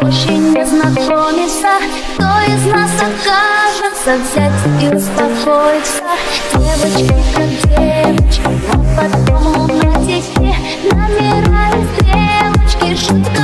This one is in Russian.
Очень незнакомица, кто из нас окажется взять и успокоиться. Девочка как девочка, но потом в темноте намирают стрелочки. Шутка